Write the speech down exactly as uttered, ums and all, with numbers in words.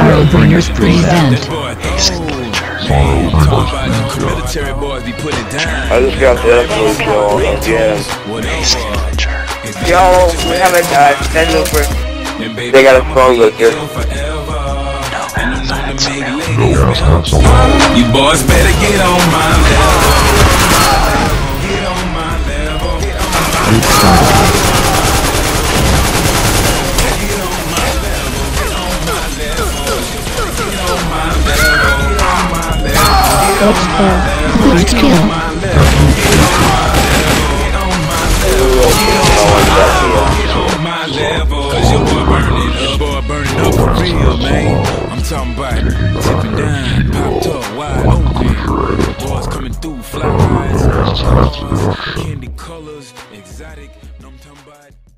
Sorrowbringers present. I just got the absolute kill again. Yo, we haven't died. Send over. They got a phone look here. You boys better get on my level. Get on my level. Get on my level. Let's go. Let's kill. I'm talking about tipping down, popped up wide open. Boys coming through, fly eyes, candy colors, exotic. I'm talking about.